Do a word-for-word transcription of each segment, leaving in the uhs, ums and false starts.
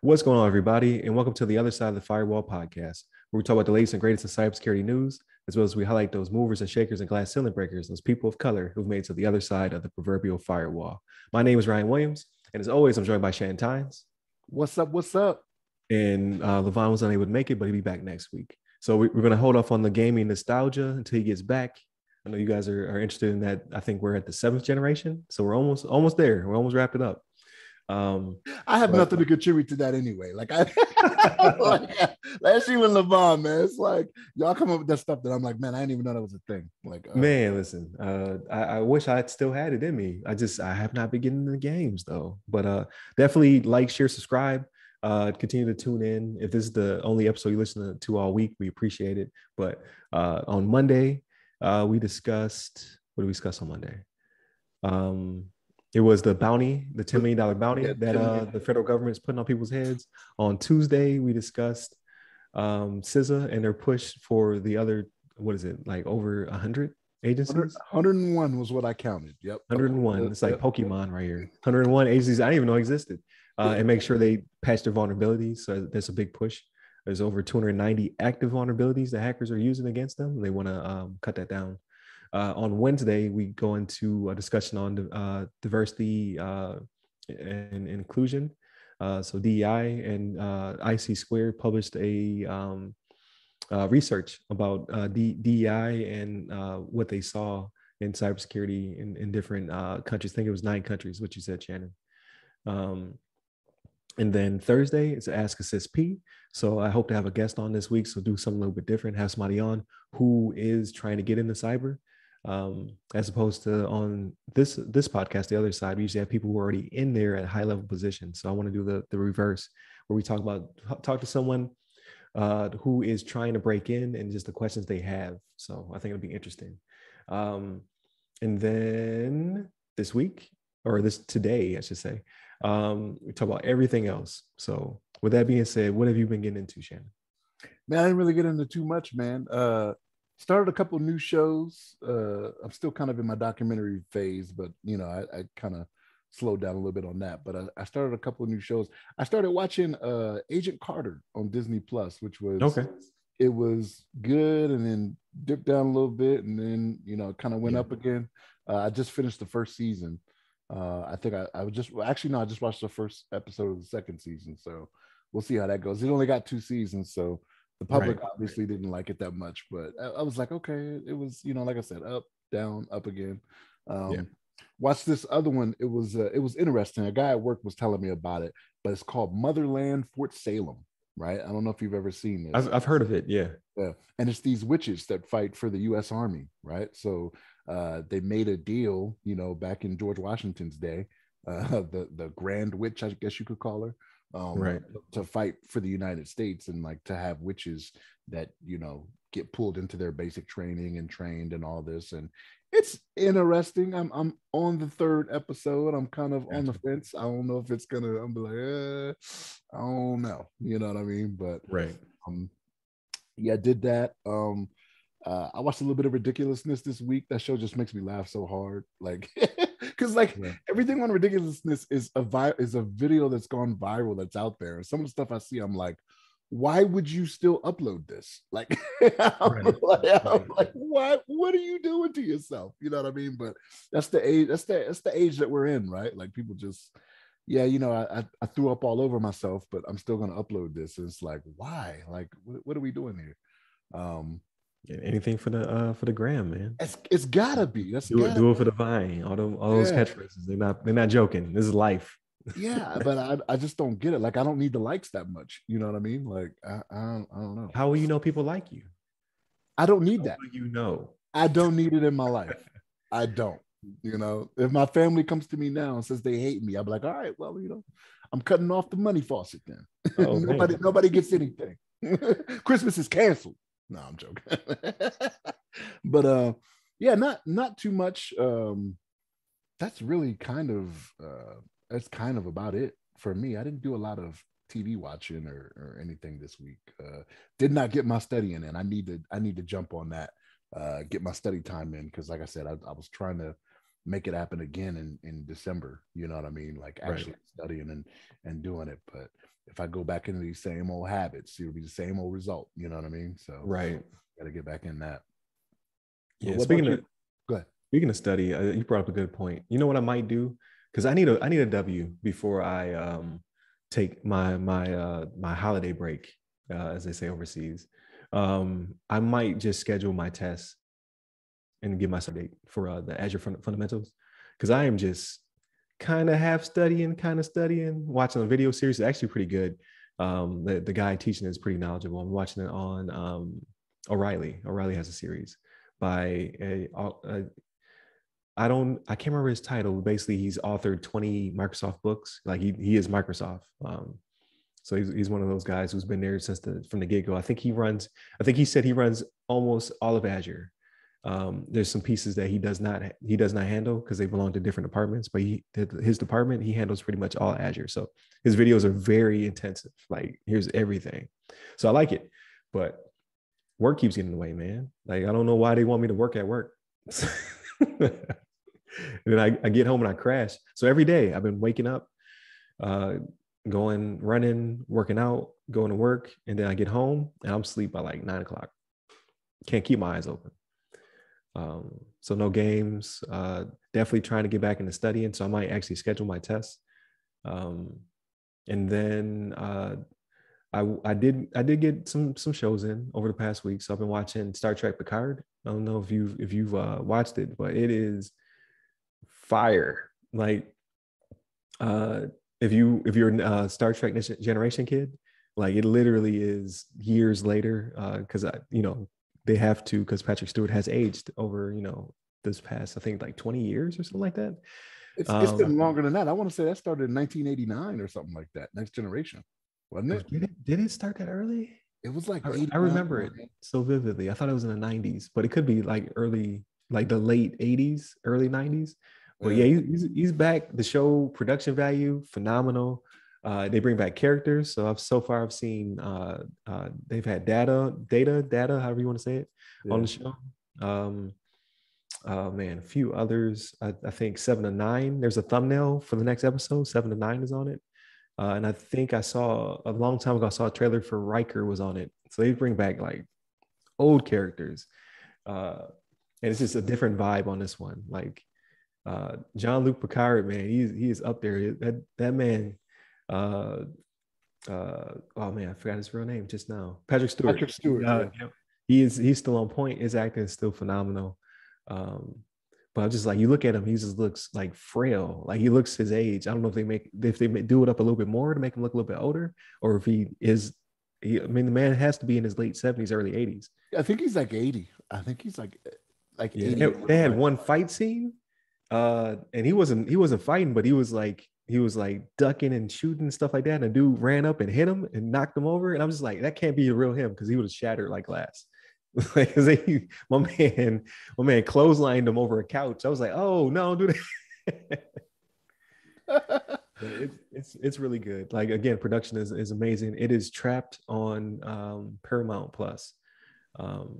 What's going on, everybody, and welcome to The Other Side of the Firewall podcast, where we talk about the latest and greatest in cybersecurity news, as well as we highlight those movers and shakers and glass ceiling breakers, those people of color who've made it to the other side of the proverbial firewall. My name is Ryan Williams, and as always, I'm joined by Shannon Tynes. What's up? What's up? And uh, Levon was unable to make it, but he'll be back next week. So we, we're going to hold off on the gaming nostalgia until he gets back. I know you guys are, are interested in that. I think we're at the seventh generation, so we're almost almost there. We're almost wrapping up. Um, I have but, nothing to contribute to that anyway. Like I, like, last year with Levon, man, it's like y'all come up with that stuff that I'm like, man, I didn't even know that was a thing. Like, uh, man, listen, uh, I, I wish I had still had it in me. I just I have not been getting into the games though. But uh, definitely like, share, subscribe. Uh, continue to tune in. If this is the only episode you listen to all week, we appreciate it. But uh, on Monday, uh, we discussed what did we discuss on Monday? Um, it was the bounty, the ten million dollar bounty that uh, the federal government is putting on people's heads. On Tuesday, we discussed um, CISA and their push for the other, what is it, like over one hundred agencies? one hundred one was what I counted. Yep. one hundred one. It's like yep. Pokemon right here. one hundred one agencies I didn't even know existed. Uh, and make sure they patch their vulnerabilities. So that's a big push. There's over two hundred ninety active vulnerabilities that hackers are using against them. They want to um, cut that down. Uh, on Wednesday, we go into a discussion on uh, diversity uh, and inclusion. Uh, so D E I and uh, I C Square published a um, uh, research about uh, D E I and uh, what they saw in cybersecurity in, in different uh, countries. I think it was nine countries, what you said, Shannon. Um, And then Thursday, it's Ask Assist P. So I hope to have a guest on this week. So do something a little bit different. Have somebody on who is trying to get into cyber, um, as opposed to on this this podcast, The Other Side. We usually have people who are already in there at high level positions. So I want to do the, the reverse, where we talk about talk to someone uh, who is trying to break in and just the questions they have. So I think it'll be interesting. Um, and then this week, or this today, I should say. Um, we talk about everything else. So with that being said, what have you been getting into, Shannon? Man, I didn't really get into too much, man. Uh, started a couple new shows. Uh, I'm still kind of in my documentary phase, but you know, I, I kind of slowed down a little bit on that, but I, I started a couple of new shows. I started watching uh, Agent Carter on Disney Plus, which was, okay. It was good. And then dipped down a little bit and then, you know, kind of went yeah. up again. Uh, I just finished the first season. Uh, I think I, I was just well, actually, no, I just watched the first episode of the second season. So we'll see how that goes. It only got two seasons. So the public right, obviously right. didn't like it that much, but I, I was like, okay, it was, you know, like I said, up, down, up again. Um, yeah. Watch this other one. It was, uh, it was interesting. A guy at work was telling me about it, but it's called Motherland Fort Salem, right? I don't know if you've ever seen this. I've, I've heard of it. Yeah. Yeah. And it's these witches that fight for the U S Army, right? So Uh, they made a deal, you know, back in George Washington's day, uh, the, the Grand Witch, I guess you could call her, um, right. to fight for the United States and like to have witches that, you know, get pulled into their basic training and trained and all this. And it's interesting. I'm I'm on the third episode. I'm kind of on the fence. I don't know if it's going to, I'm like, eh, I don't know. You know what I mean? But right. um, yeah, I did that. Um, Uh, I watched a little bit of Ridiculousness this week. That show just makes me laugh so hard. Like, because like yeah. everything on Ridiculousness is a vi- is a video that's gone viral that's out there. And some of the stuff I see, I'm like, why would you still upload this? Like, I'm, right. like, I'm right. like, what? What are you doing to yourself? You know what I mean? But that's the age. That's the that's the age that we're in, right? Like people just, yeah, you know, I I, I threw up all over myself, but I'm still gonna upload this. And it's like, why? Like, what, what are we doing here? Um, Anything for the uh for the gram, man. It's it's gotta be. That's do it, do it for the vine. All them all yeah. those catchphrases. They're not they're not joking. This is life. Yeah, but I I just don't get it. Like I don't need the likes that much. You know what I mean? Like I I don't, I don't know. How will you know people like you? I don't need How that. Will you know, I don't need it in my life. I don't. You know, if my family comes to me now and says they hate me, I'm like, all right, well, you know, I'm cutting off the money faucet then. Oh, nobody man. nobody gets anything. Christmas is canceled. No, I'm joking. But uh, yeah, not not too much. Um, that's really kind of uh, that's kind of about it for me. I didn't do a lot of T V watching or, or anything this week. Uh, did not get my studying in. I need to I need to jump on that uh, get my study time in. Because like I said, I, I was trying to make it happen again in, in December. You know what I mean? Like actually right. studying and, and doing it. But if I go back into these same old habits, it'll be the same old result. You know what I mean? So right. got to get back in that. Yeah. Well, speaking of, go ahead. Speaking of study, uh, you brought up a good point. You know what I might do? Because I need a I need a W before I um, take my my uh, my holiday break, uh, as they say overseas. Um, I might just schedule my tests and give myself a date for uh, the Azure fund- fundamentals, because I am just kind of half studying, kind of studying, watching a video series. It's actually pretty good. Um, the, the guy teaching is pretty knowledgeable. I'm watching it on um, O'Reilly. O'Reilly has a series by a, a I don't, I can't remember his title. Basically, he's authored twenty Microsoft books. Like he, he is Microsoft. Um, so he's, he's one of those guys who's been there since the, from the get-go. I think he runs, I think he said he runs almost all of Azure. Um, there's some pieces that he does not, he does not handle because they belong to different departments, but he, his department, he handles pretty much all Azure. So his videos are very intensive. Like here's everything. So I like it, but work keeps getting in the way, man. Like, I don't know why they want me to work at work. And then I, I get home and I crash. So every day I've been waking up, uh, going, running, working out, going to work. And then I get home and I'm asleep by like nine o'clock. Can't keep my eyes open. Um, so no games, uh, definitely trying to get back into studying. So I might actually schedule my tests. Um, and then, uh, I, I did, I did get some, some shows in over the past week. So I've been watching Star Trek Picard. I don't know if you've, if you've, uh, watched it, but it is fire. Like uh if you if you're a Star Trek Next Generation kid, like it literally is years later, uh because I you know they have to, because Patrick Stewart has aged over you know this past I think like twenty years or something like that. It's, um, it's been longer than that. I want to say that started in nineteen eighty-nine or something like that. Next Generation, wasn't it? Did it, did it start that early? It was like I, I remember it so vividly. I thought it was in the nineties, but it could be like early, like the late eighties, early nineties. Well, yeah, he's, he's back. The show production value, phenomenal. Uh, they bring back characters. So I've so far I've seen uh, uh, they've had data, data, data, however you want to say it, yeah. on the show. Um, uh, man, a few others. I, I think seven to nine. There's a thumbnail for the next episode. Seven to nine is on it, uh, and I think I saw a long time ago. I saw a trailer for Riker was on it. So they bring back like old characters, uh, and it's just a different vibe on this one. Like. Uh, Jean-Luc Picard, man, he's he is up there. That that man, uh, uh, oh man, I forgot his real name just now. Patrick Stewart. Patrick Stewart. Uh, yeah. He is he's still on point. His acting is still phenomenal. Um, but I'm just like, you look at him, he just looks like frail. Like he looks his age. I don't know if they make if they do it up a little bit more to make him look a little bit older, or if he is. He, I mean, the man has to be in his late seventies, early eighties. I think he's like eighty. I think he's like like yeah. eighty. They had one fight scene. Uh, and he wasn't he wasn't fighting, but he was like he was like ducking and shooting and stuff like that. And a dude ran up and hit him and knocked him over. And I'm just like, that can't be the real him, because he would have shattered like glass. Like he, my man, my man clotheslined him over a couch. I was like, oh no, don't do that. it's it's it's really good. Like again, production is, is amazing. It is trapped on um, Paramount Plus. Um,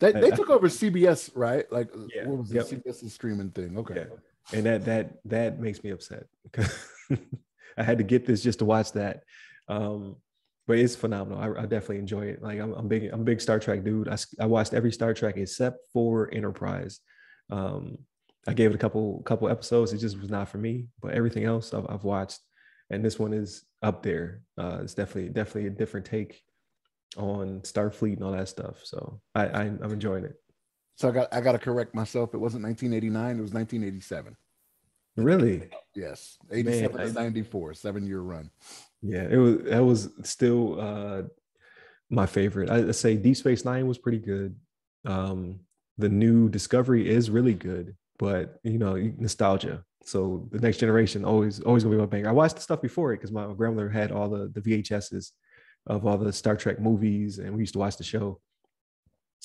They, they took over C B S, right? Like, yeah, what was the yep. C B S streaming thing? Okay, yeah. And that that that makes me upset, because I had to get this just to watch that. Um, but it's phenomenal. I, I definitely enjoy it. Like, I'm, I'm big, I'm a big Star Trek dude. I, I watched every Star Trek except for Enterprise. Um, I gave it a couple couple episodes. It just was not for me. But everything else I've, I've watched, and this one is up there. Uh, it's definitely definitely a different take on Starfleet and all that stuff. So I, I I'm enjoying it. So I got I got to correct myself. It wasn't nineteen eighty-nine. It was nineteen eighty-seven. Really? Yes. eighty-seven to ninety-four, seven year run. Yeah, it was. That was still uh, my favorite. I, I say Deep Space Nine was pretty good. Um, the new Discovery is really good, but you know, nostalgia. So the Next Generation always always gonna be my banger. I watched the stuff before it because my grandmother had all the the V H S's of all the Star Trek movies, and we used to watch the show.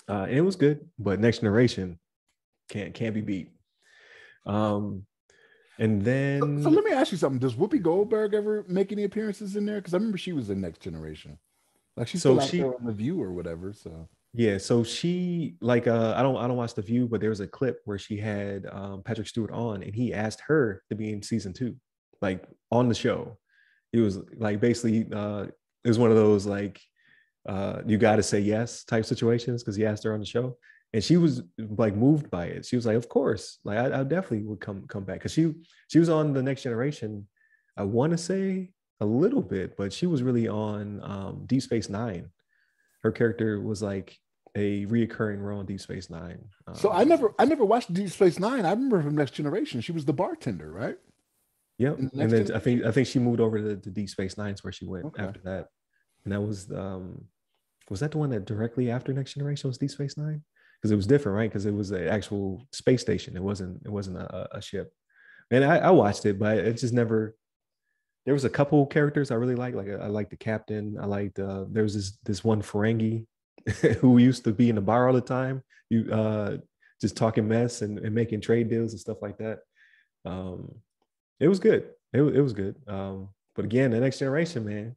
Uh, and it was good, but Next Generation can't can't be beat. Um, and then, so, so let me ask you something: does Whoopi Goldberg ever make any appearances in there? Because I remember she was in Next Generation, like she's so still out she, there on The View or whatever. So Yeah, so she like uh, I don't I don't watch The View, but there was a clip where she had um, Patrick Stewart on, and he asked her to be in season two, like on the show. It was like basically uh, it was one of those like uh, you got to say yes type situations because he asked her on the show, and she was like moved by it. She was like, of course, like I, I definitely would come come back because she she was on The Next Generation. I want to say a little bit, but she was really on um, Deep Space Nine. Her character was like a reoccurring role in Deep Space Nine. Um, so I never, I never watched Deep Space Nine. I remember from Next Generation. She was the bartender, right? Yep. The and then I think I think she moved over to, to Deep Space Nine's where she went okay. after that. And that was um, was that the one that directly after Next Generation was Deep Space Nine? Because it was different, right? Because it was an actual space station. It wasn't. It wasn't a, a ship. And I, I watched it, but it just never. There was a couple characters I really liked. Like I liked the captain. I liked uh, there was this this one Ferengi who used to be in the bar all the time, you uh, just talking mess and, and making trade deals and stuff like that. Um, it was good. It, it was good. Um, but again, The Next Generation, man,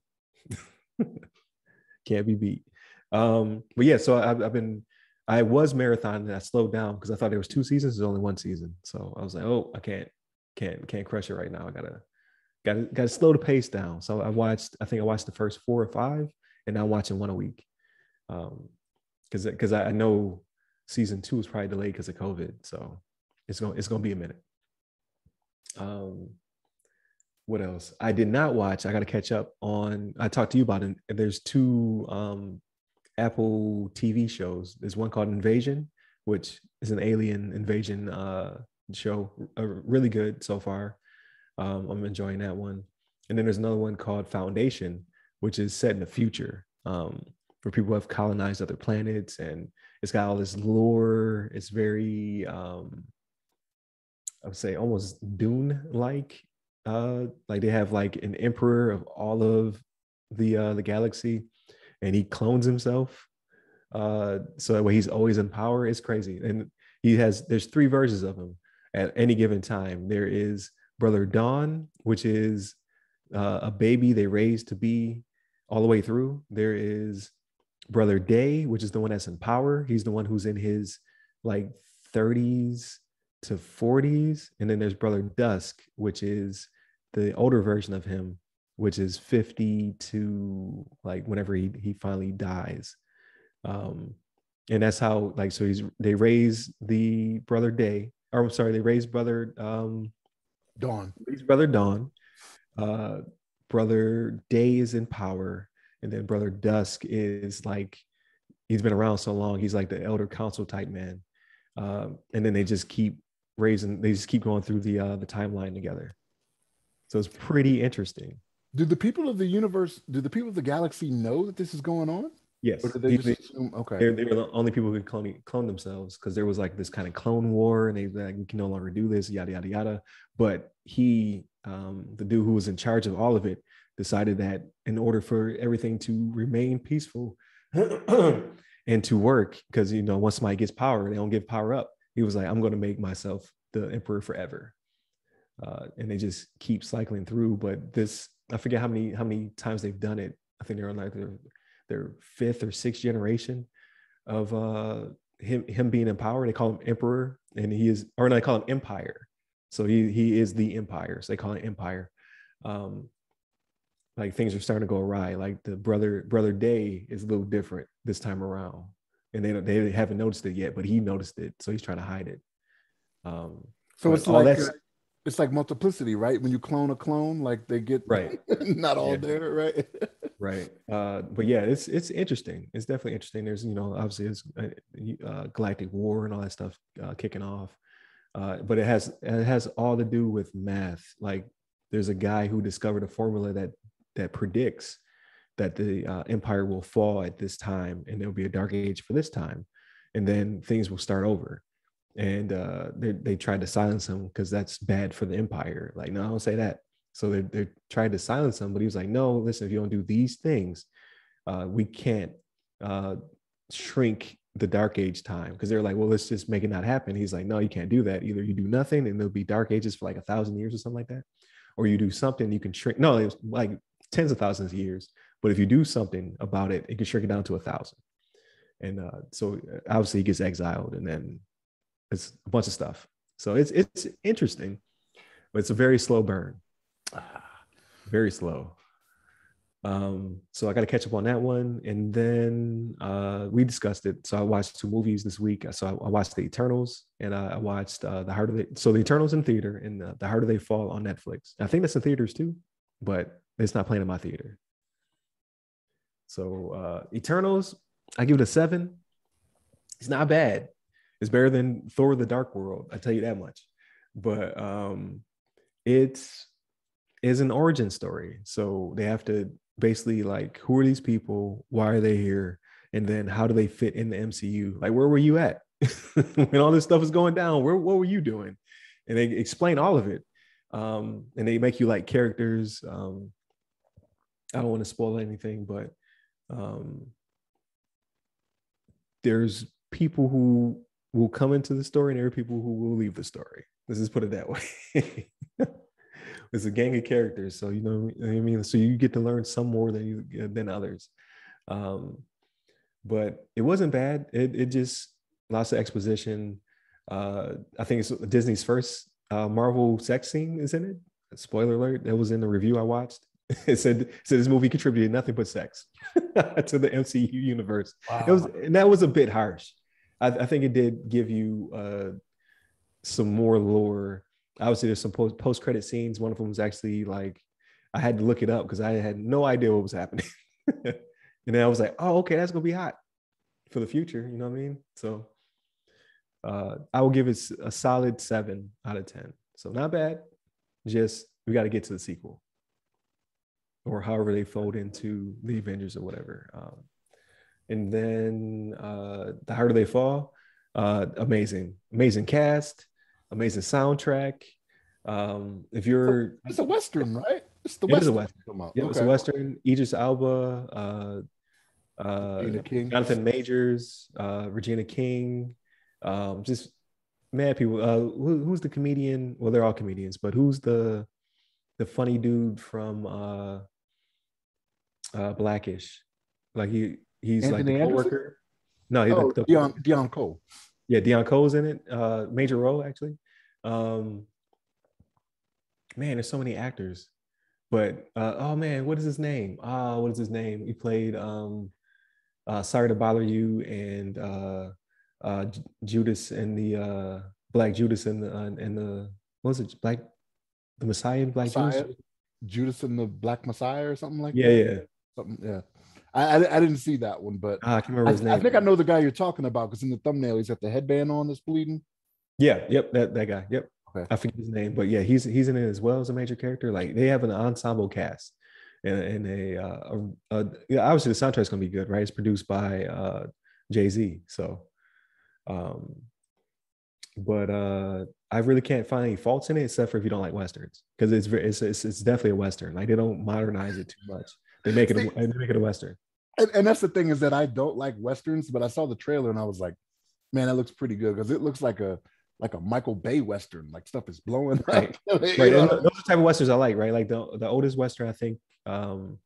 can't be beat. Um, but yeah, so I, I've been I was marathoning. And I slowed down because I thought there was two seasons. There's only one season, so I was like, oh, I can't can't can't crush it right now. I gotta. Got to, got to slow the pace down. So I watched, I think I watched the first four or five, and now I'm watching one a week. Um, cause, cause I know season two is probably delayed because of COVID. So it's going, it's going to be a minute. Um, what else? I did not watch. I got to catch up on, I talked to you about it. There's two um, Apple T V shows. There's one called Invasion, which is an alien invasion uh, show. Uh, really good so far. Um, I'm enjoying that one. And then there's another one called Foundation, which is set in the future um, where people have colonized other planets, and it's got all this lore. It's very, um, I would say almost Dune-like. Uh, like they have like an emperor of all of the, uh, the galaxy, and he clones himself. Uh, so that way he's always in power. It's crazy. And he has, there's three versions of him at any given time. There is Brother Dawn, which is uh, a baby they raised to be all the way through. There is Brother Day, which is the one that's in power. He's the one who's in his like thirties to forties. And then there's Brother Dusk, which is the older version of him, which is fifty to like whenever he, he finally dies. Um, and that's how like, so he's, they raise the Brother Day, or I'm sorry, they raise Brother um, Dawn. He's Brother Dawn. Uh, Brother Day is in power. And then Brother Dusk is like, he's been around so long. He's like the elder council type man. Um, and then they just keep raising, they just keep going through the uh, the timeline together. So it's pretty interesting. Do the people of the universe, do the people of the galaxy know that this is going on? Yes. Or do they, they just assume, okay. They're, they're the only people who can clone, clone themselves, because there was like this kind of clone war, and they like, we can no longer do this, yada, yada, yada. But he, um, the dude who was in charge of all of it, decided that in order for everything to remain peaceful and to work, because, you know, once somebody gets power, they don't give power up. He was like, I'm going to make myself the emperor forever. Uh, and they just keep cycling through. But this, I forget how many, how many times they've done it. I think they're on like their their fifth or sixth generation of uh, him, him being in power. They call him emperor, and he is, or no, they call him empire. So he, he is the empire. So they call him empire. Um, like things are starting to go awry. Like the brother, brother Day is a little different this time around, and they don't, they haven't noticed it yet, but he noticed it. So he's trying to hide it. Um, so it's like, that's, it's like multiplicity, right? When you clone a clone, like they get right. not all yeah. there, right? Right. Uh, but yeah, it's it's interesting. It's definitely interesting. There's, you know, obviously it's uh, galactic war and all that stuff uh, kicking off. Uh, but it has it has all to do with math. Like there's a guy who discovered a formula that that predicts that the uh, empire will fall at this time, and there'll be a dark age for this time, and then things will start over. And uh, they, they tried to silence him because that's bad for the empire. Like, no, I don't say that. So they they tried to silence him, but he was like, no, listen, if you don't do these things, uh, we can't uh, shrink the dark age time. Because they're like, well, let's just make it not happen. He's like, no, you can't do that. Either you do nothing and there'll be dark ages for like a thousand years or something like that. Or you do something, you can shrink. No, it was like tens of thousands of years. But if you do something about it, it can shrink it down to a thousand. And uh, so obviously he gets exiled, and then it's a bunch of stuff. So it's it's interesting, but it's a very slow burn, very slow. Um, so I got to catch up on that one. And then uh, we discussed it. So I watched two movies this week. So I, I watched The Eternals, and I, I watched uh, The Harder They So The Eternals in theater, and uh, The Harder They Fall on Netflix. I think that's in theaters too, but it's not playing in my theater. So uh, Eternals, I give it a seven. It's not bad. It's better than Thor: The Dark World, I tell you that much. But um, it's is an origin story. So they have to basically, like, who are these people? Why are they here? And then how do they fit in the M C U? Like, where were you at when all this stuff was going down? Where what were you doing? And they explain all of it. Um, and they make you like characters. Um, I don't want to spoil anything, but um, there's people who will come into the story, and there are people who will leave the story. Let's just put it that way. It's a gang of characters, so you know what I mean. So you get to learn some more than you than others, um, but it wasn't bad. It it just lots of exposition. Uh, I think it's Disney's first uh, Marvel sex scene is in it. Spoiler alert! That was in the review I watched. It said it said this movie contributed nothing but sex to the M C U universe. Wow. It was, and that was a bit harsh. I, I think it did give you uh, some more lore. Obviously, there's some post post credit scenes. One of them was actually like, I had to look it up because I had no idea what was happening. And then I was like, oh, okay, that's gonna be hot for the future. You know what I mean? So uh, I will give it a solid seven out of ten. So not bad. Just we got to get to the sequel, or however they fold into the Avengers or whatever. Um, and then uh, The Harder They Fall. Uh, amazing, amazing cast. Amazing soundtrack. Um, if you're, it's a western, right? It's the western. It is a western. Yeah, okay. It's a western. Idris Alba, uh, uh, Jonathan Majors, uh, Regina King, um, just mad people. Uh, who, who's the comedian? Well, they're all comedians, but who's the the funny dude from uh, uh, Blackish? Like he he's Anthony like a coworker. No, he's oh, like the Dion, Dion Cole. Yeah, Deion Cole's in it, uh, major role actually. Um, man, there's so many actors, but uh, oh man, what is his name? Ah, oh, what is his name? He played um, uh, Sorry to Bother You and uh, uh, Judas and the uh, Black Judas and the, uh, and the what was it? Black the Messiah and Black Messiah, Judas, Judas and the Black Messiah or something like yeah, that. Yeah, yeah, something yeah. I, I I didn't see that one, but uh, I can remember his name. I think I know the guy you're talking about because in the thumbnail he's got the headband on that's bleeding. Yeah, yep, that, that guy. Yep. Okay. I forget his name, but yeah, he's he's in it as well as a major character. Like they have an ensemble cast, and, and a, uh, a, a yeah, obviously the soundtrack's gonna be good, right? It's produced by uh, Jay-Z. So, um, but uh, I really can't find any faults in it except for if you don't like westerns, because it's, it's it's it's definitely a western. Like they don't modernize it too much. They make it a, they make it a western, and, and that's the thing is that I don't like westerns, but I saw the trailer and I was like, man, that looks pretty good because it looks like a like a Michael Bay western, like stuff is blowing right. Up. Right. Those are the type of westerns I like, right? Like the the oldest western I think, um,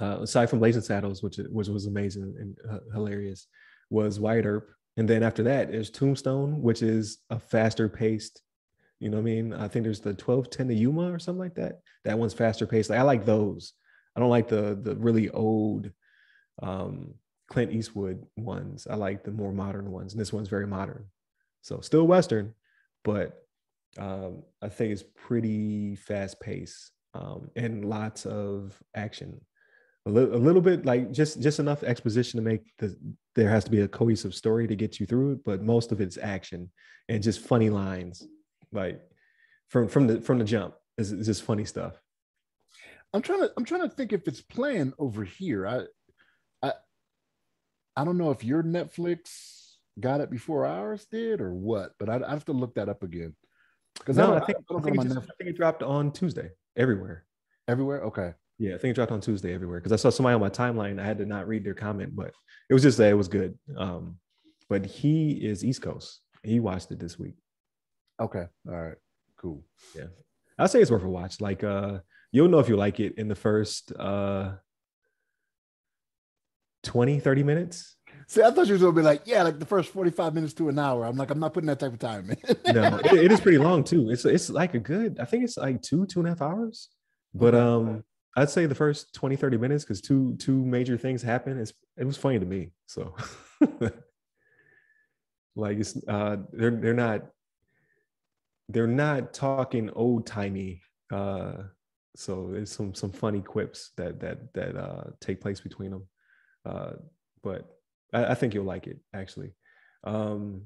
uh, aside from Blazing Saddles, which which was amazing and uh, hilarious, was Wyatt Earp, and then after that there's Tombstone, which is a faster paced. You know what I mean? I think there's the twelve ten to Yuma or something like that. That one's faster paced. Like I like those. I don't like the the really old um, Clint Eastwood ones. I like the more modern ones, and this one's very modern. So still Western, but um, I think it's pretty fast paced um, and lots of action. A, li- a little bit like just just enough exposition to make the there has to be a cohesive story to get you through it, but most of it's action and just funny lines, like from from the from the jump. It's, it's just funny stuff. I'm trying to I'm trying to think if it's playing over here. I I I don't know if your Netflix got it before ours did or what, but I I have to look that up again. Because no, I, I think I, don't I, think it just, I think it dropped on Tuesday everywhere. Everywhere? Okay. Yeah, I think it dropped on Tuesday everywhere because I saw somebody on my timeline. I had to not read their comment, but it was just that it was good. Um, but he is East Coast. He watched it this week. Okay. All right. Cool. Yeah. I'll say it's worth a watch. Like uh you'll know if you like it in the first uh, twenty, thirty minutes. See, I thought you was gonna be like, yeah, like the first forty-five minutes to an hour. I'm like, I'm not putting that type of time in. No, it, it is pretty long too. It's it's like a good, I think it's like two, two and a half hours. But um, I'd say the first twenty, thirty minutes, because two two major things happen. It's it was funny to me. So like it's uh they're they're not they're not talking old timey. Uh so there's some some funny quips that that that uh take place between them. Uh but I, I think you'll like it, actually. Um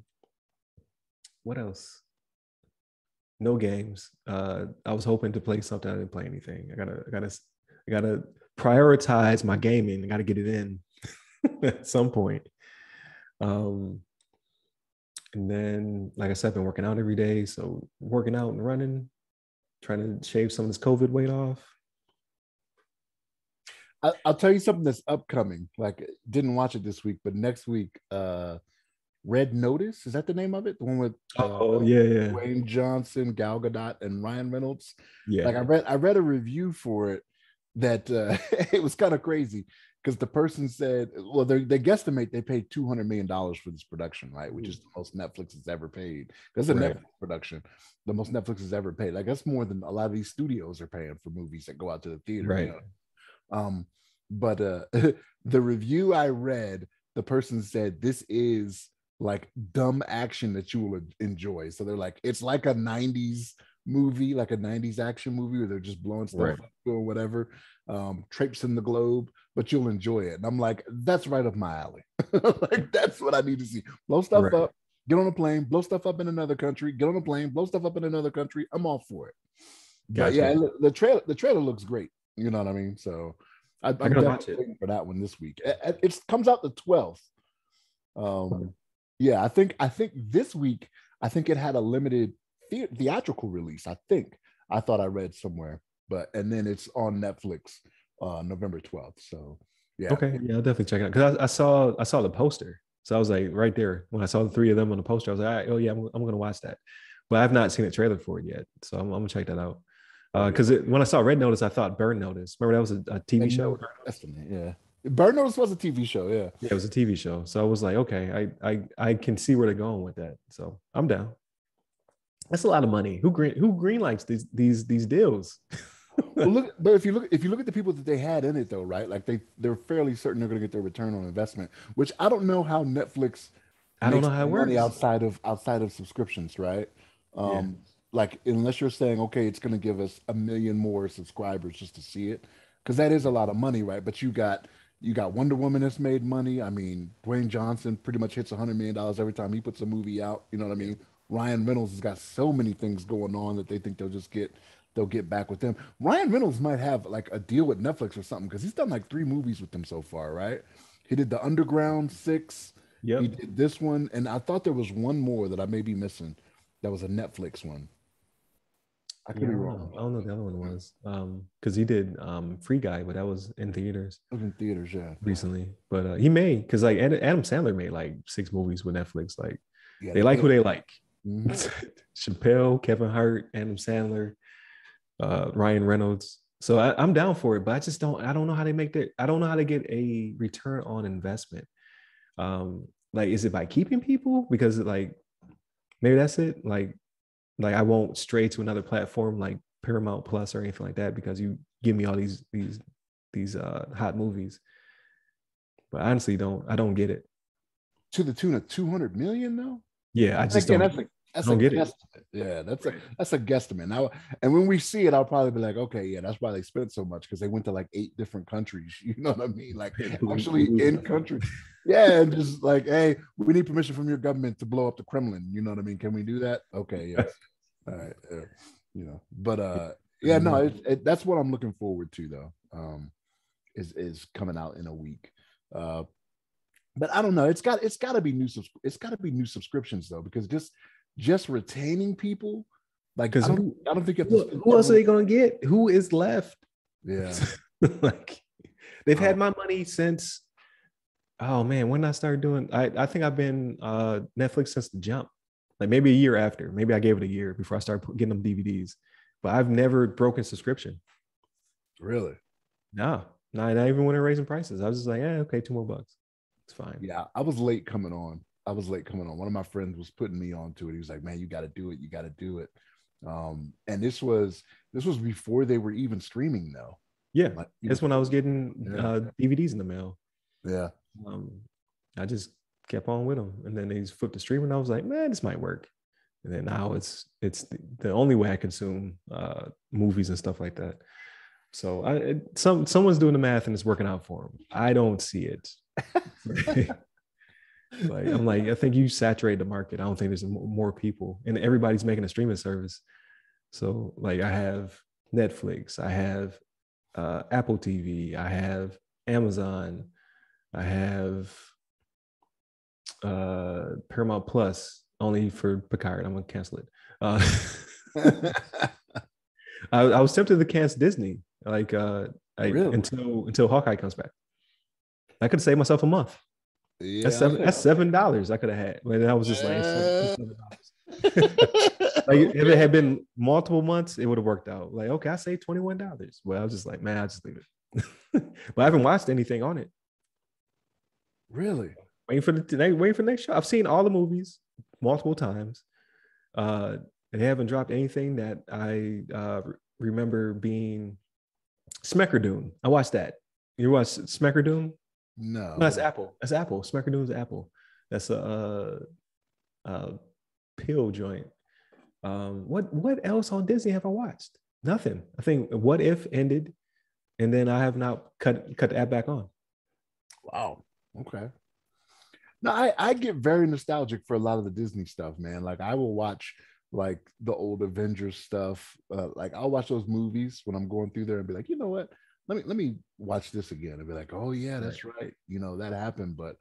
what else? No games. Uh, I was hoping to play something. I didn't play anything. I gotta, I gotta, I gotta prioritize my gaming. I gotta get it in at some point. Um, and then, like I said, I've been working out every day. So working out and running, trying to shave some of this COVID weight off. I, I'll tell you something that's upcoming. Like, didn't watch it this week, but next week. Uh, Red Notice, is that the name of it? The one with uh, oh yeah, yeah, Dwayne Johnson, Gal Gadot, and Ryan Reynolds. Yeah, like I read, I read a review for it that uh, it was kind of crazy because the person said, well, they they guesstimate they paid two hundred million dollars for this production, right? Which is the most Netflix has ever paid. That's a right. Netflix production, the most Netflix has ever paid. Like that's more than a lot of these studios are paying for movies that go out to the theater. Right. You know? Um, but uh, the review I read, the person said this is like dumb action that you will enjoy. So they're like, it's like a nineties movie, like a nineties action movie where they're just blowing stuff right. up or whatever, um, traipsing the globe, but you'll enjoy it. And I'm like, that's right up my alley. Like, that's what I need to see. Blow stuff right. up, get on a plane, blow stuff up in another country, get on a plane, blow stuff up in another country. I'm all for it. Gotcha. But yeah, the trailer, the trailer looks great. You know what I mean? So I, I'm definitely watch it. Waiting for that one this week. It, it comes out the twelfth. Um, Yeah, I think I think this week I think it had a limited the- theatrical release. I think I thought I read somewhere, but and then it's on Netflix, uh, November twelfth. So yeah, okay, yeah, I'll definitely check it out because I, I saw I saw the poster, so I was like right there when I saw the three of them on the poster. I was like, all right, oh yeah, I'm, I'm gonna watch that, but I've not seen a trailer for it yet, so I'm, I'm gonna check that out. Because uh, when I saw Red Notice, I thought Burn Notice. Remember that was a, a T V and show? That's the name, yeah. Burn Notice was a T V show, yeah. Yeah, it was a T V show. So I was like, okay, I I, I can see where they're going with that. So I'm down. That's a lot of money. Who green who green likes these these these deals? Well, look, but if you look if you look at the people that they had in it though, right? Like they they're fairly certain they're going to get their return on investment, which I don't know how Netflix. I don't know how it works outside of outside of subscriptions, right? Um, yeah. Like unless you're saying, okay, it's going to give us a million more subscribers just to see it, because that is a lot of money, right? But you got. You got Wonder Woman that's made money. I mean, Dwayne Johnson pretty much hits one hundred million dollars every time he puts a movie out. You know what I mean? Ryan Reynolds has got so many things going on that they think they'll just get they'll get back with them. Ryan Reynolds might have like a deal with Netflix or something because he's done like three movies with them so far, right? He did The Underground six. Yep. He did this one. And I thought there was one more that I may be missing that was a Netflix one. I could yeah, be wrong. I don't know what the other one was. Um, because he did um Free Guy, but that was in theaters. It was in theaters, yeah. Recently. But uh, he made because like Adam Sandler made like six movies with Netflix. Like yeah, they, they like did. Who they like. Mm-hmm. Chappelle, Kevin Hart, Adam Sandler, uh, Ryan Reynolds. So I, I'm down for it, but I just don't I don't know how they make that. I don't know how to get a return on investment. Um, like is it by keeping people? Because like maybe that's it, like Like I won't stray to another platform like Paramount Plus or anything like that because you give me all these these these uh, hot movies. But I honestly don't I don't get it. To the tune of two hundred million though? Yeah, I just Again, don't, that's a, that's don't a get guesstimate. It. Yeah, that's a that's a guesstimate. Now, and when we see it, I'll probably be like, okay, yeah, that's why they spent so much because they went to like eight different countries. You know what I mean? Like actually in country. Yeah, and just like, hey, we need permission from your government to blow up the Kremlin. You know what I mean? Can we do that? Okay, yeah. All right, uh, you know. But uh, yeah, no, it, it, that's what I'm looking forward to though. Um, is is coming out in a week. Uh, but I don't know. It's got it's got to be new. Subs- it's got to be new subscriptions though, because just just retaining people, like, because I, I don't think you have to, who, who else are they gonna get? Who is left? Yeah, like they've had my money since. Oh man, when I started doing, I, I think I've been uh, Netflix since the jump, like maybe a year after. Maybe I gave it a year before I started getting them D V Ds. But I've never broken subscription. Really? No, not, not even when they're raising prices. I was just like, yeah, okay, two more bucks. It's fine. Yeah, I was late coming on. I was late coming on. One of my friends was putting me onto it. He was like, man, you got to do it. You got to do it. Um, and this was this was before they were even streaming, though. Yeah, like, that's know. when I was getting yeah. uh, D V Ds in the mail. Yeah. Um, I just kept on with them. And then they just flipped the streamer, and I was like, man, this might work. And then now it's it's the, the only way I consume uh, movies and stuff like that. So I, it, some someone's doing the math and it's working out for them. I don't see it. Like, I'm like, I think you saturate the market. I don't think there's more people, and everybody's making a streaming service. So like, I have Netflix, I have uh, Apple T V, I have Amazon, I have uh, Paramount Plus, only for Picard. I'm gonna cancel it. Uh, I, I was tempted to cancel Disney, like uh, I, really? until until Hawkeye comes back. I could save myself a month. Yeah, that's seven. That's seven dollars I could have had. But I was just like, uh... like if it had been multiple months, it would have worked out. Like, okay, I saved twenty-one dollars. Well, I was just like, man, I will just leave it. But I haven't watched anything on it. Really? Waiting for the waiting for the next show. I've seen all the movies multiple times. Uh, they haven't dropped anything that I uh, remember being. Smeckerdoon. I watched that. You watched Smeckerdoon? No. No, that's Apple. That's Apple. Smeckerdoon's Apple. That's a, a, a pill joint. Um, what what else on Disney have I watched? Nothing. I think What If ended, and then I have not cut cut the app back on. Wow. Okay. No, I, I get very nostalgic for a lot of the Disney stuff, man. Like, I will watch like the old Avengers stuff. Uh, like, I'll watch those movies when I'm going through there and be like, you know what? Let me let me watch this again and be like, oh yeah, that's right. right. You know, that happened. But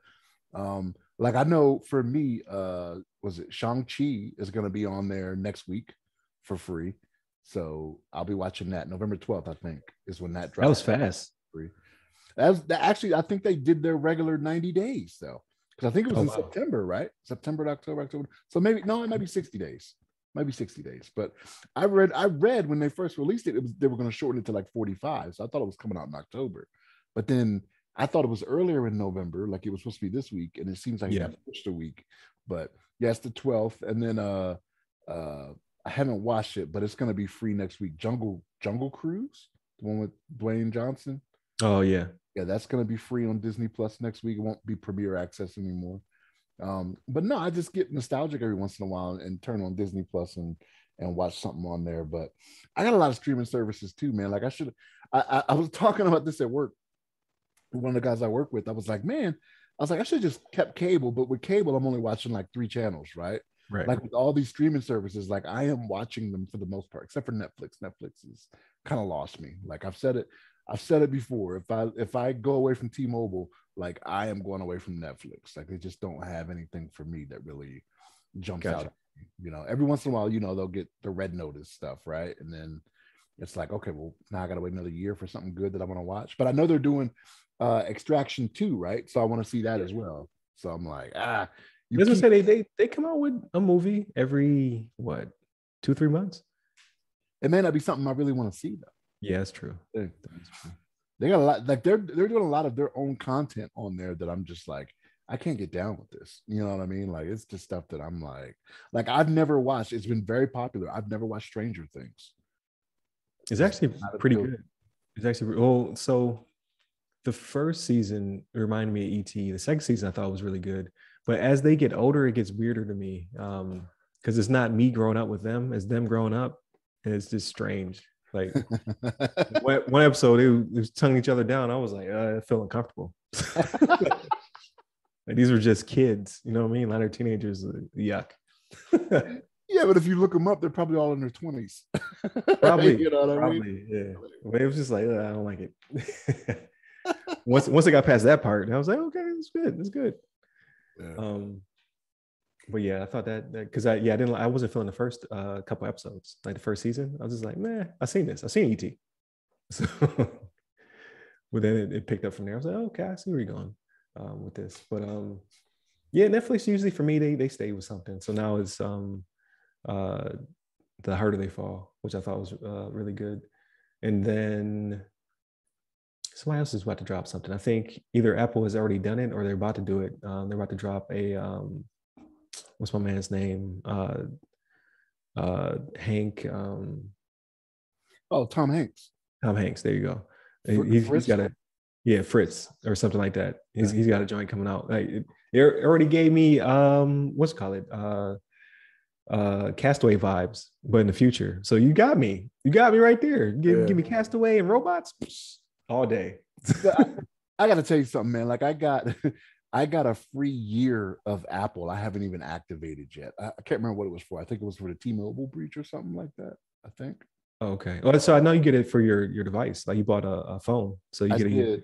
um, like, I know for me, uh, was it Shang-Chi is going to be on there next week for free. So I'll be watching that November twelfth, I think, is when that drops. That was fast. Free. That was, that actually, I think they did their regular ninety days though, because I think it was oh, in wow. September, right? September, October, October. So maybe no, it might be sixty days. Maybe sixty days, but I read I read when they first released it, it was, they were going to shorten it to like forty-five, so I thought it was coming out in October, but then I thought it was earlier in November, like it was supposed to be this week, and it seems like yeah. it got pushed a week, but yeah, it's the twelfth, and then uh, uh, I haven't watched it, but it's going to be free next week, Jungle Jungle Cruise, the one with Dwayne Johnson. Oh, yeah. Yeah, that's going to be free on Disney Plus next week. It won't be Premier Access anymore. Um, but no, I just get nostalgic every once in a while and turn on Disney Plus and and watch something on there. But I got a lot of streaming services too, man. Like I should, I, I, I was talking about this at work. One of the guys I work with, I was like, man, I was like, I should have just kept cable. But with cable, I'm only watching like three channels, right? Right. Like with all these streaming services, like I am watching them for the most part, except for Netflix. Netflix has kind of lost me. Like I've said it, I've said it before. If I if I go away from T-Mobile, like I am going away from Netflix. Like they just don't have anything for me that really jumps gotcha. out. You know, every once in a while, you know, they'll get the Red Notice stuff, right? And then it's like, okay, well, now I got to wait another year for something good that I want to watch. But I know they're doing uh, Extraction two, right? So I want to see that yeah. as well. So I'm like, ah. You keep- say they, they they come out with a movie every, what, two, three months? It may not be something I really want to see, though. Yeah, that's true. Yeah. That's true. They got a lot, like they're they're doing a lot of their own content on there that I'm just like, I can't get down with this. You know what I mean? Like it's just stuff that I'm like, like I've never watched. It's been very popular. I've never watched Stranger Things. It's actually pretty good. It's actually well. So the first season reminded me of E T. The second season I thought was really good. But as they get older, it gets weirder to me because um, it's not me growing up with them; it's them growing up, and it's just strange. Like one episode, they were, they were tonguing each other down. I was like, uh, I feel uncomfortable. Like, these were just kids, you know what I mean? Now they're teenagers, uh, yuck. Yeah, but if you look them up, they're probably all in their twenties. Probably, you know what probably, I mean? Yeah. But it was just like, uh, I don't like it. once once I got past that part, I was like, okay, it's good, it's good. Yeah. Um, but yeah, I thought that because I yeah I didn't I wasn't feeling the first uh, couple episodes, like the first season. I was just like, man, I seen this, I seen E T. So, but then it, it picked up from there. I was like, oh, okay, I see where you're going um, with this. But um, yeah, Netflix usually for me they they stay with something. So now it's um, uh, The Harder They Fall, which I thought was uh, really good, and then someone else is about to drop something. I think either Apple has already done it or they're about to do it. Um, they're about to drop a, um, what's my man's name? Uh, uh, Hank. Um, oh, Tom Hanks. Tom Hanks. There you go. He's, he's got a, yeah, Fritz or something like that. He's, yeah. he's got a joint coming out. Like, it, it already gave me, um, what's it called? Uh, uh Castaway vibes, but in the future. So you got me, you got me right there. Give, yeah. give me Castaway and robots psh, all day. So I, I gotta tell you something, man. Like I got, I got a free year of Apple. I haven't even activated yet. I, I can't remember what it was for. I think it was for the T-Mobile breach or something like that. I think. Okay. Well, so I know you get it for your your device. Like you bought a, a phone, so you I get did. it.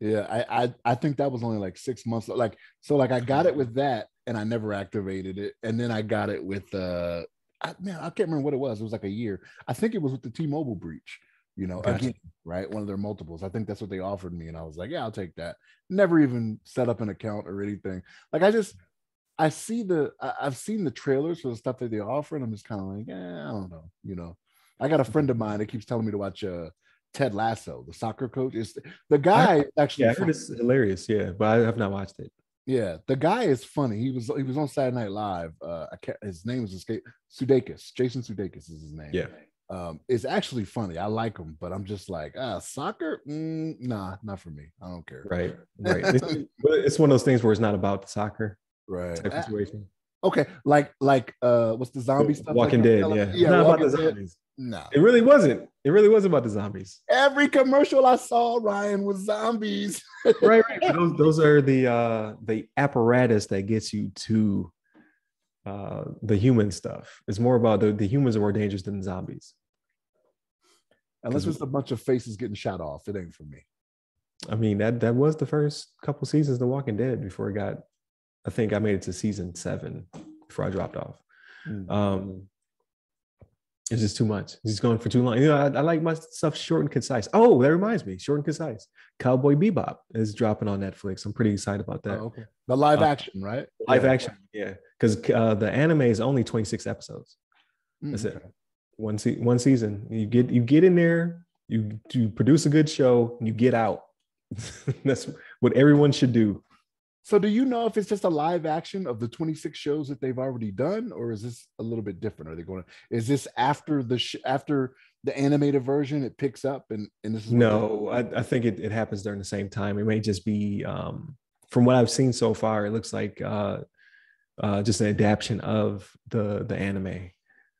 Yeah, I, I I think that was only like six months. Like so, like I got it with that. And I never activated it. And then I got it with, uh, I, man, I can't remember what it was. It was like a year. I think it was with the T-Mobile breach, you know, gotcha. again, right? One of their multiples. I think that's what they offered me. And I was like, yeah, I'll take that. Never even set up an account or anything. Like I just, I see the, I, I've seen the trailers for the stuff that they offer. And I'm just kind of like, yeah, I don't know. You know, I got a friend of mine that keeps telling me to watch uh, Ted Lasso, the soccer coach. It's, the guy I, actually. Yeah, I heard it's hilarious. Yeah, but I have not watched it. Yeah, the guy is funny. He was he was on Saturday Night Live. Uh, I can't, his name is escape Sudeikis. Jason Sudeikis is his name. Yeah, um, it's actually funny. I like him, but I'm just like, ah, soccer? Mm, nah, not for me. I don't care. Right, right. it's, it's one of those things where it's not about the soccer, right? Type situation. I, okay, like like uh, what's the zombie the, stuff? Walking like Dead. Yeah, yeah, it's not about the zombies. No, nah. It really wasn't. It really was about the zombies. Every commercial I saw, Ryan, was zombies. right, right. Those, those are the uh, the apparatus that gets you to uh, the human stuff. It's more about the, the humans are more dangerous than the zombies. Unless it's a bunch of faces getting shot off, it ain't for me. I mean, that that was the first couple seasons of The Walking Dead before it got. I think I made it to season seven before I dropped off. Mm-hmm. Um, It's just too much. It's just going for too long. You know, I, I like my stuff short and concise. Oh, that reminds me, short and concise. Cowboy Bebop is dropping on Netflix. I'm pretty excited about that. Oh, okay. The live uh, action, right? Live yeah. action, yeah. Because uh, the anime is only twenty-six episodes. That's mm-hmm. it. One se- one season. You get you get in there. You you produce a good show. And you get out. That's what everyone should do. So, do you know if it's just a live action of the twenty-six shows that they've already done, or is this a little bit different? Are they going? To, is this after the sh- after the animated version? It picks up, and, and this is no. I, I think it, it happens during the same time. It may just be, um, from what I've seen so far, it looks like uh, uh, just an adaptation of the the anime.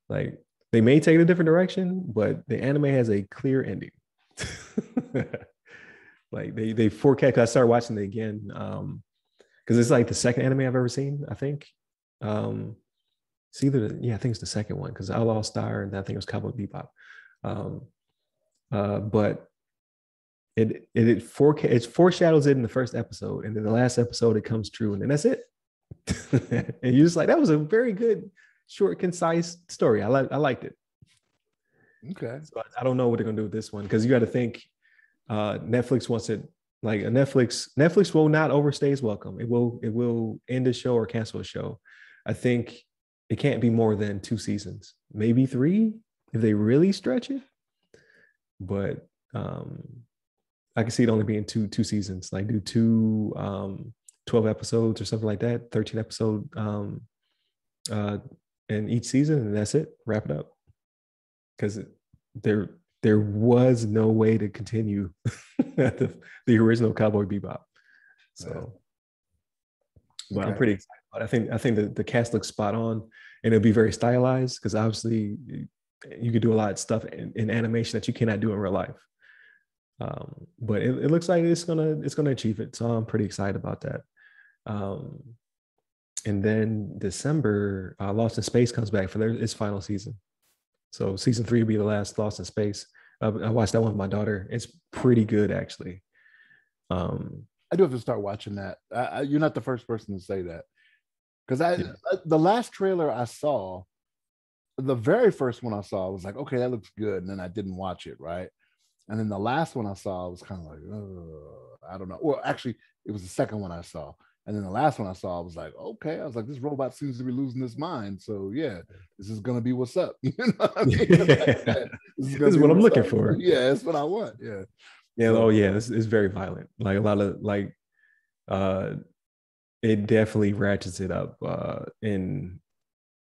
Like they may take it a different direction, but the anime has a clear ending. Like they they forecast. I started watching it again. Um, Because it's like the second anime I've ever seen, I think. Um, it's either, the, yeah, I think it's the second one because Outlaw Star and I think it was Cowboy Bebop. Um, uh, but it it it, foreca- it foreshadows it in the first episode, and then the last episode it comes true, and then that's it. And you're just like, that was a very good, short, concise story. I like I liked it. Okay. So I, I don't know what they're gonna do with this one because you got to think uh, Netflix wants it. Like a Netflix, Netflix will not overstay its welcome. It will, it will end a show or cancel a show. I think it can't be more than two seasons, maybe three, if they really stretch it. But um, I can see it only being two two seasons. Like do two um, twelve episodes or something like that, thirteen episode, um, uh, in each season, and that's it. Wrap it up, because they're. There was no way to continue the, the original Cowboy Bebop. So, but okay. I'm pretty excited. I think I think the, the cast looks spot on, and it'll be very stylized because obviously you could do a lot of stuff in, in animation that you cannot do in real life. Um, but it, it looks like it's gonna it's gonna achieve it. So I'm pretty excited about that. Um, and then December, uh, Lost in Space comes back for their, its final season. So season three will be the last Lost in Space. Uh, I watched that one with my daughter. It's pretty good, actually. Um, I do have to start watching that. I, I, you're not the first person to say that. Because I, yeah. I, the last trailer I saw, the very first one I saw, I was like, okay, that looks good. And then I didn't watch it, right? And then the last one I saw, I was kind of like, oh, I don't know. Well, actually, it was the second one I saw. And then the last one I saw, I was like, okay. I was like, this robot seems to be losing his mind. So yeah, this is gonna be what's up. You know what I mean? Like, yeah. This is, this is what I'm looking up. for. Yeah, that's what I want. Yeah. Yeah. Oh yeah, this is very violent. Like a lot of like, uh, it definitely ratchets it up. Uh, in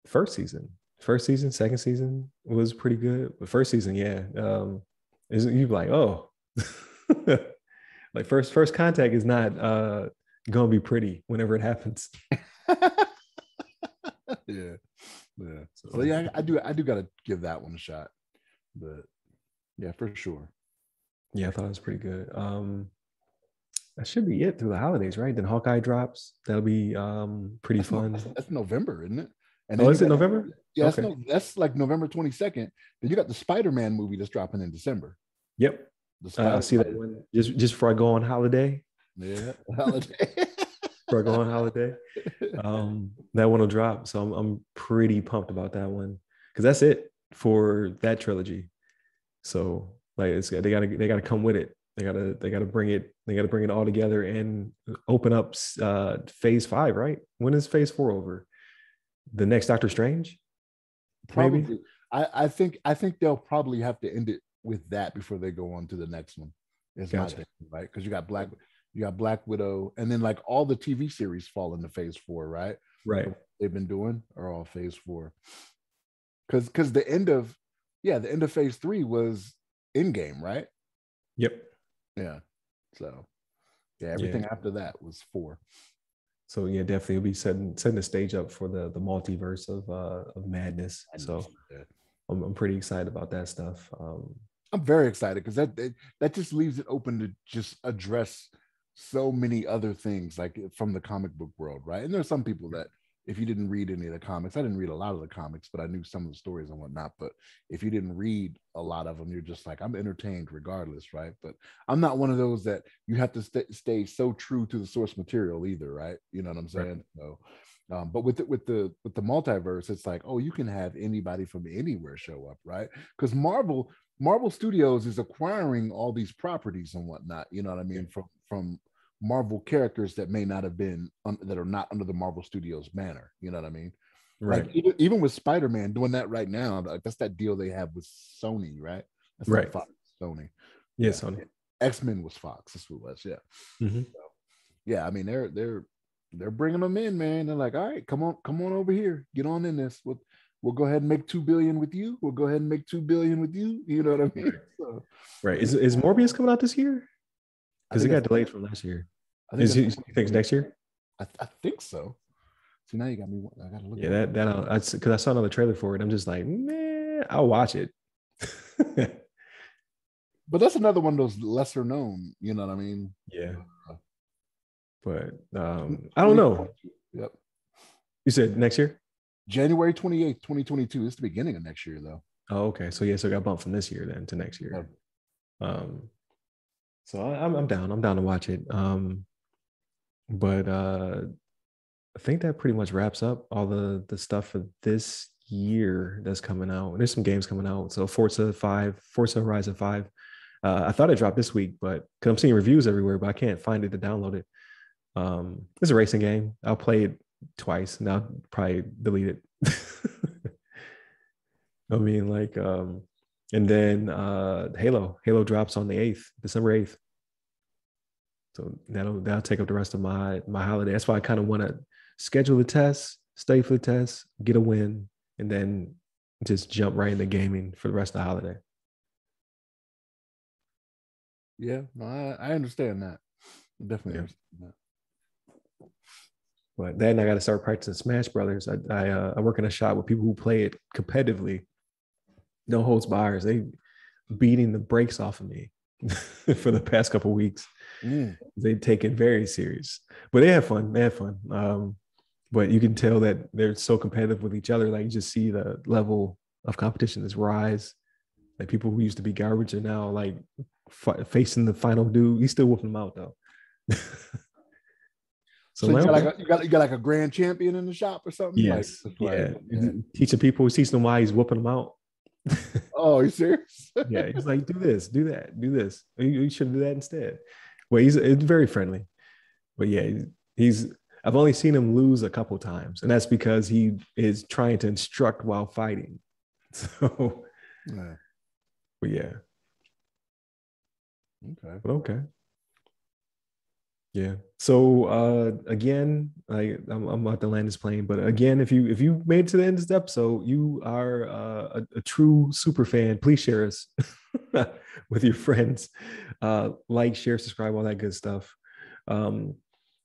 first season, first season, second season was pretty good. But first season, yeah, um, isn't you like oh, like first first contact is not uh gonna be pretty whenever it happens. Yeah, yeah. So, so yeah, I, I do. I do got to give that one a shot. But yeah, for sure. Yeah, I thought it was pretty good. Um, that should be it through the holidays, right? Then Hawkeye drops. That'll be um pretty that's fun. No, that's, that's November, isn't it? And oh, is it November? Yeah, okay. that's, no, that's like November twenty-second. Then you got the Spider-Man movie that's dropping in December. Yep. Uh, I see that one just just before I go on holiday. Yeah, holiday. Before I go on holiday, um, that one will drop. So I'm I'm pretty pumped about that one because that's it for that trilogy. So like it's they gotta they gotta come with it. They gotta they gotta bring it. They gotta bring it all together and open up uh, phase five. Right? When is phase four over? The next Doctor Strange? Probably. Maybe? I I think I think they'll probably have to end it with that before they go on to the next one. It's gotcha. Not that, right? Because you got Black you got Black Widow, and then like all the T V series fall into phase four, right? Right. So what they've been doing are all phase four. Because because the end of yeah the end of phase three was Endgame, right? Yep. Yeah. So yeah, everything yeah. after that was four. So yeah, definitely it'll be setting setting the stage up for the the multiverse of uh of madness. So I'm I'm pretty excited about that stuff. Um, I'm very excited because that, that that just leaves it open to just address so many other things like from the comic book world, right? And there's some people that. If you didn't read any of the comics, I didn't read a lot of the comics, but I knew some of the stories and whatnot. But if you didn't read a lot of them, you're just like, I'm entertained regardless, right? But I'm not one of those that you have to st- stay so true to the source material either, right? You know what I'm saying? Right. So, um, but with the, with the with the multiverse, it's like, oh, you can have anybody from anywhere show up, right? Because Marvel Marvel Studios is acquiring all these properties and whatnot. You know what I mean? Yeah. From from Marvel characters that may not have been un- that are not under the Marvel Studios banner. You know what I mean? Right. Like even, even with Spider-Man doing that right now, like that's that deal they have with Sony, right? That's right. Not Fox, Sony. Yeah, yeah. Sony. X-Men was Fox. That's what it was. Yeah. Mm-hmm. So, yeah. I mean, they're they're they're bringing them in, man. They're like, all right, come on, come on over here, get on in this. We'll we'll go ahead and make two billion with you. We'll go ahead and make two billion with you. You know what I mean? Right. So, right. Is is Morbius coming out this year? Because it got delayed from last year. I think Is he, you think next year? I, th- I think so. So now you got me. I gotta look. Yeah, that that because I, I saw another trailer for it. I'm just like, man, I'll watch it. But that's another one of those lesser known. You know what I mean? Yeah. But um, I don't know. Yep. You said next year? January twenty-eighth, twenty twenty-two. It's the beginning of next year, though. Oh, okay. So yeah, so it got bumped from this year then to next year. Yep. Um. So I'm I'm down. I'm down to watch it. Um, but uh, I think that pretty much wraps up all the, the stuff for this year that's coming out. And there's some games coming out. So Forza five, Forza Horizon five. Uh, I thought it dropped this week, but because I'm seeing reviews everywhere, but I can't find it to download it. Um, it's a racing game. I'll play it twice, and I'll probably delete it. I mean, like. Um, And then uh, Halo, Halo drops on the eighth, December eighth. So that'll that'll take up the rest of my my holiday. That's why I kind of want to schedule the test, study for the test, get a win, and then just jump right into gaming for the rest of the holiday. Yeah, no, I, I understand that. I definitely yeah. understand that. But then I got to start practicing Smash Brothers. I I, uh, I work in a shop with people who play it competitively. No holds bars. They beating the brakes off of me for the past couple of weeks. Mm. They take it very serious, but they have fun. They have fun. Um, but you can tell that they're so competitive with each other. Like you just see the level of competition is rise. Like people who used to be garbage are now like f- facing the final dude. He's still whooping them out though. So, so you, got like a, you, got, you got like a grand champion in the shop or something? Yes. Like, yeah. Like, yeah. Teaching people, he's teaching them why he's whooping them out. Oh, are you serious? Yeah, he's like, do this, do that, do this. You, you should do that instead. Well, he's it's very friendly, but yeah, he's. I've only seen him lose a couple times, and that's because he is trying to instruct while fighting. So, yeah. But yeah, Okay. But okay. Yeah. So uh, again, I, I'm, I'm about to land this plane, but again, if you if you made it to the end of this episode, you are uh, a, a true super fan. Please share us with your friends. Uh, like, share, subscribe, all that good stuff. Um,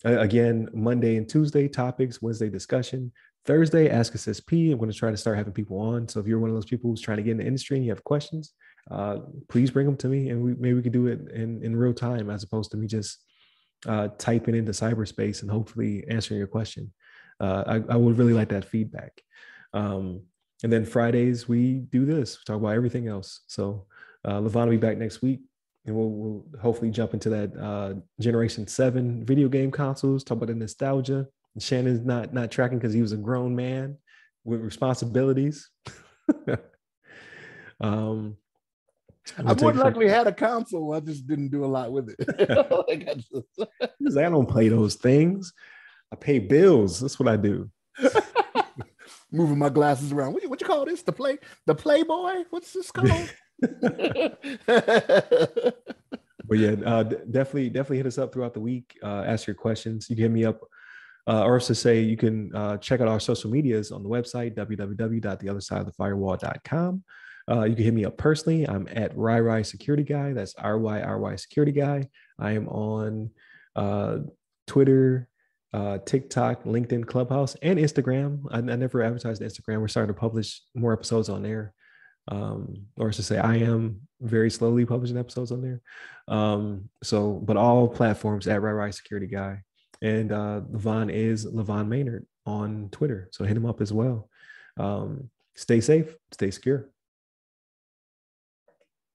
again, Monday and Tuesday topics, Wednesday discussion, Thursday Ask S S P. I'm going to try to start having people on. So if you're one of those people who's trying to get in the industry and you have questions, uh, please bring them to me, and we, maybe we could do it in in real time as opposed to me just uh, typing into cyberspace and hopefully answering your question. Uh, I, I would really like that feedback. Um, and then Fridays, we do this, we talk about everything else. So uh, Levon will be back next week, and we'll, we'll hopefully jump into that uh, Generation seven video game consoles, talk about the nostalgia. And Shannon's not, not tracking because he was a grown man with responsibilities. um, I more likely had a console. I just didn't do a lot with it. Like I, just... I don't play those things. I pay bills. That's what I do. Moving my glasses around. What, what you call this? The play, the Playboy? What's this called? But yeah, uh, definitely, definitely hit us up throughout the week. Uh, ask your questions. You can hit me up. Uh, or to say you can uh, check out our social medias on the website, w w w dot the other side of the firewall dot com. Uh, you can hit me up personally. I'm at RyRy Security Guy. That's R Y R Y Security Guy. I am on uh, Twitter, uh, TikTok, LinkedIn, Clubhouse, and Instagram. I, I never advertised Instagram. We're starting to publish more episodes on there. Um, or to say I am very slowly publishing episodes on there. Um, so, but all platforms at RyRy Security Guy. And uh, Levon is Levon Maynard on Twitter. So hit him up as well. Um, stay safe, stay secure.